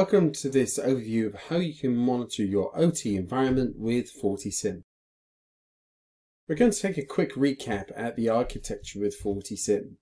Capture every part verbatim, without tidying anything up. Welcome to this overview of how you can monitor your O T environment with FortiSIEM. We're going to take a quick recap at the architecture with FortiSIEM.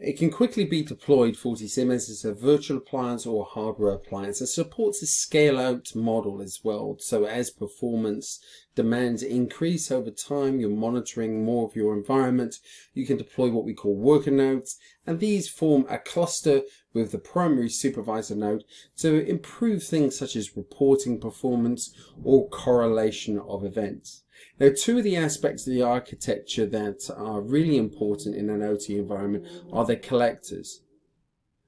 It can quickly be deployed, FortiSIEM, as it's a virtual appliance or hardware appliance that supports a scale-out model as well. So as performance demands increase over time, you're monitoring more of your environment. You can deploy what we call worker nodes, and these form a cluster with the primary supervisor node to improve things such as reporting performance or correlation of events. Now, two of the aspects of the architecture that are really important in an O T environment are the collectors.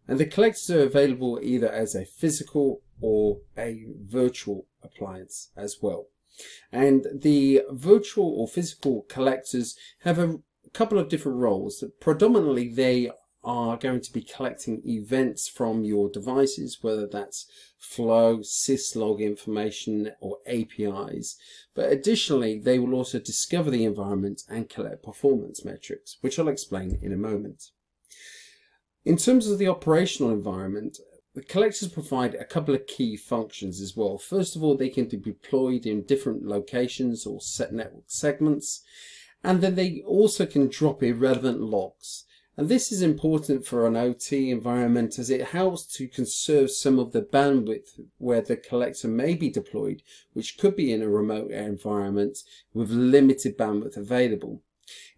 And the collectors are available either as a physical or a virtual appliance as well. And the virtual or physical collectors have a couple of different roles. Predominantly, they are going to be collecting events from your devices, whether that's flow, syslog information, or A P Is. But additionally, they will also discover the environment and collect performance metrics, which I'll explain in a moment. In terms of the operational environment, the collectors provide a couple of key functions as well. First of all, they can be deployed in different locations or set network segments, and then they also can drop irrelevant logs. And this is important for an O T environment as it helps to conserve some of the bandwidth where the collector may be deployed, which could be in a remote environment with limited bandwidth available.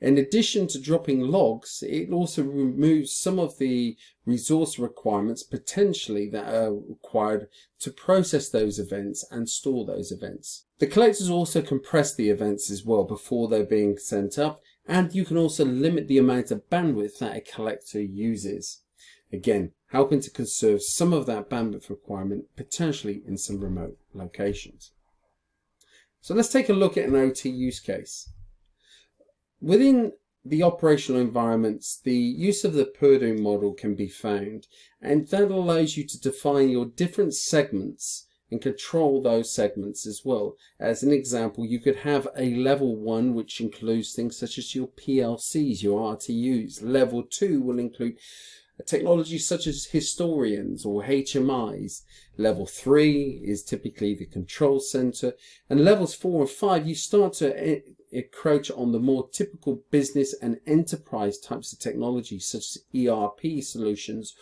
In addition to dropping logs, it also removes some of the resource requirements potentially that are required to process those events and store those events. The collectors also compress the events as well before they're being sent up, and you can also limit the amount of bandwidth that a collector uses, again helping to conserve some of that bandwidth requirement potentially in some remote locations. So let's take a look at an O T use case. Within the operational environments, the use of the Purdue model can be found, and that allows you to define your different segments and control those segments as well. As an example, you could have a level one, which includes things such as your P L Cs, your R T Us. Level two will include technologies such as historians or H M Is. Level three is typically the control center, and levels four and five, you start to encroach on the more typical business and enterprise types of technology such as E R P solutions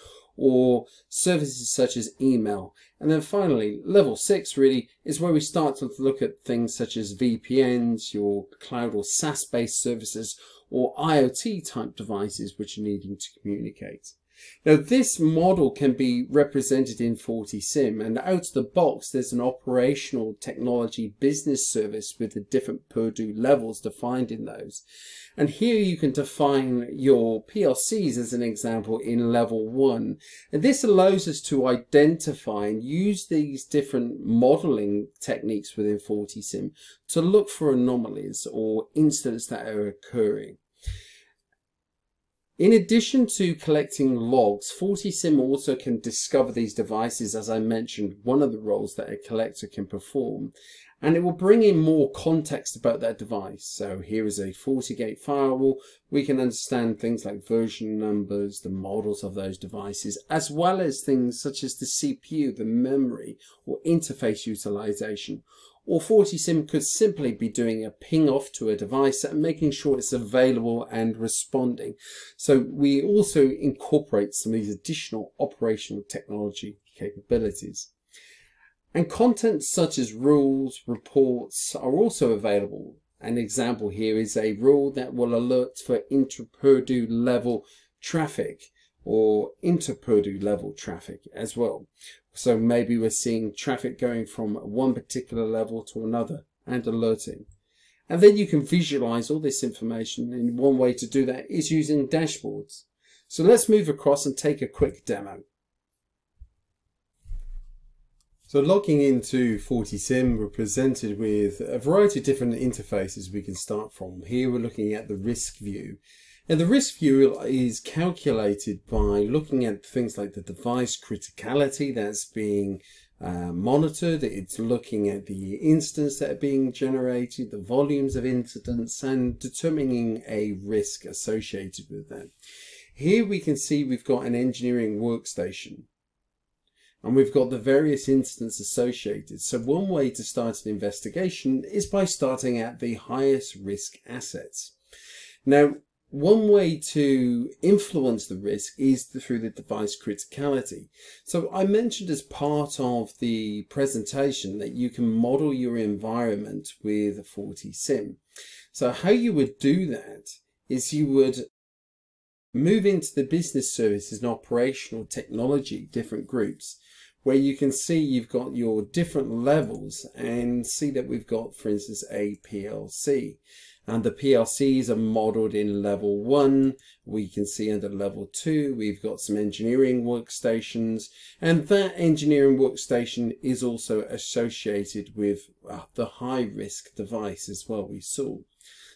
or services such as email. And then finally, level six really is where we start to look at things such as V P Ns, your cloud or SaaS based services, or IoT type devices which are needing to communicate. Now, this model can be represented in FortiSIEM, and out of the box there's an operational technology business service with the different Purdue levels defined in those. And here you can define your P L Cs as an example in level one, and this allows us to identify and use these different modeling techniques within FortiSIEM to look for anomalies or incidents that are occurring. In addition to collecting logs, FortiSIEM also can discover these devices, as I mentioned, one of the roles that a collector can perform, and it will bring in more context about that device. So here is a FortiGate firewall. We can understand things like version numbers, the models of those devices, as well as things such as the C P U, the memory, or interface utilization. Or FortiSIEM could simply be doing a ping off to a device and making sure it's available and responding. So we also incorporate some of these additional operational technology capabilities. And content such as rules, reports are also available. An example here is a rule that will alert for inter-Purdue level traffic or inter-Purdue level traffic as well. So maybe we're seeing traffic going from one particular level to another and alerting. And then you can visualize all this information, and one way to do that is using dashboards. So let's move across and take a quick demo. So logging into FortiSIEM, we're presented with a variety of different interfaces we can start from. Here we're looking at the risk view. Now, the risk view is calculated by looking at things like the device criticality that's being uh, monitored. It's looking at the incidents that are being generated, the volumes of incidents, and determining a risk associated with that. Here we can see we've got an engineering workstation. and we've got the various incidents associated. So one way to start an investigation is by starting at the highest risk assets. Now, one way to influence the risk is through the device criticality. So I mentioned as part of the presentation that you can model your environment with a FortiSIEM. So how you would do that is you would move into the business services and operational technology different groups, where you can see you've got your different levels and see that we've got, for instance, a P L C. And the P L Cs are modeled in level one. We can see under level two, we've got some engineering workstations, and that engineering workstation is also associated with uh, the high risk device as well we saw.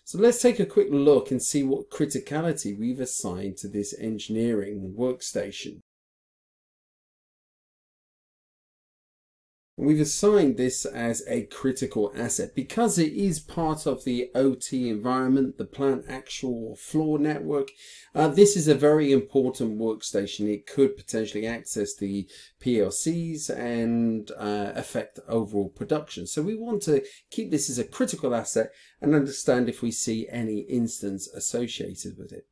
So let's take a quick look and see what criticality we've assigned to this engineering workstation. We've assigned this as a critical asset because it is part of the O T environment, the plant actual floor network. Uh, this is a very important workstation. It could potentially access the P L Cs and uh, affect overall production. So we want to keep this as a critical asset and understand if we see any instance associated with it.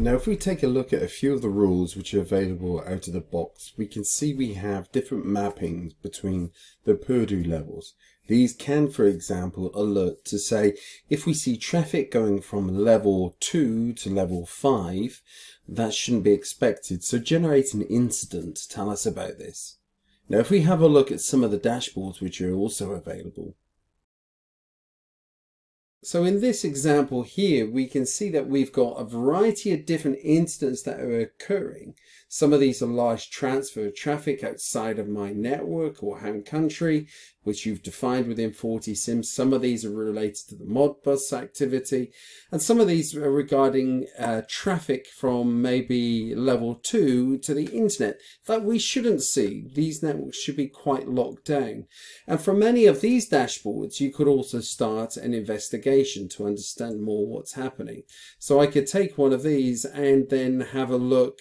Now, if we take a look at a few of the rules which are available out of the box, we can see we have different mappings between the Purdue levels. These can, for example, alert to say, if we see traffic going from level two to level five, that shouldn't be expected. So generate an incident to tell us about this. Now, if we have a look at some of the dashboards which are also available, so in this example here, we can see that we've got a variety of different incidents that are occurring. Some of these are large transfer of traffic outside of my network or home country, which you've defined within FortiSIEM. Some of these are related to the Modbus activity, and some of these are regarding uh, traffic from maybe level two to the internet that we shouldn't see. These networks should be quite locked down. And from many of these dashboards, you could also start an investigation to understand more what's happening. So I could take one of these and then have a look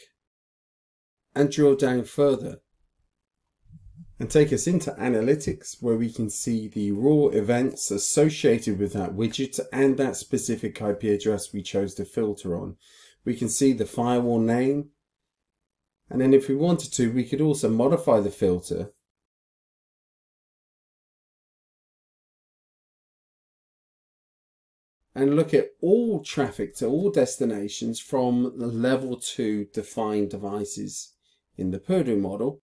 and drill down further and take us into analytics, where we can see the raw events associated with that widget and that specific I P address we chose to filter on. We can see the firewall name, and then if we wanted to, we could also modify the filter and look at all traffic to all destinations from the level two defined devices in the Purdue model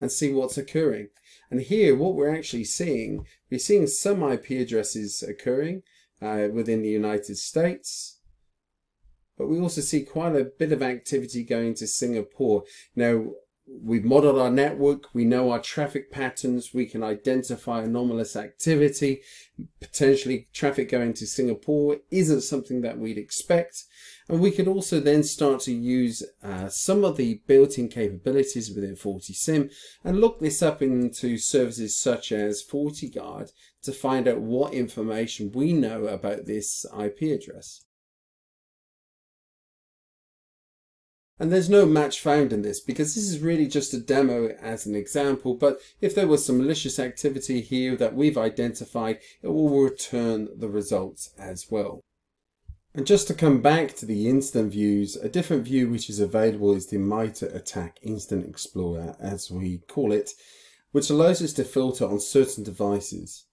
and see what's occurring. And here what we're actually seeing, we're seeing some I P addresses occurring uh, within the United States, but we also see quite a bit of activity going to Singapore. Now, we've modeled our network, we know our traffic patterns, we can identify anomalous activity. Potentially traffic going to Singapore isn't something that we'd expect. And we could also then start to use uh, some of the built-in capabilities within FortiSIEM and look this up into services such as FortiGuard to find out what information we know about this I P address. And there's no match found in this because this is really just a demo as an example, but if there was some malicious activity here that we've identified, it will return the results as well. And just to come back to the incident views, a different view which is available is the MITRE ATT&CK Incident Explorer, as we call it, which allows us to filter on certain devices.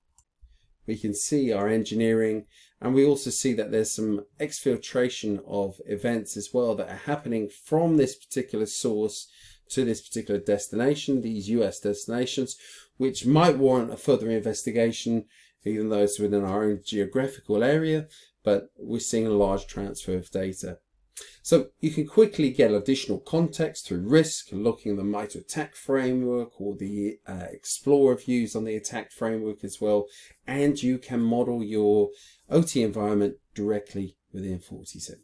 We can see our engineering, and we also see that there's some exfiltration of events as well that are happening from this particular source to this particular destination, these U S destinations, which might warrant a further investigation, even though it's within our own geographical area, but we're seeing a large transfer of data. So you can quickly get additional context through risk, looking at the MITRE ATT&CK framework or the uh, Explorer views on the ATT&CK framework as well, and you can model your O T environment directly within FortiSIEM.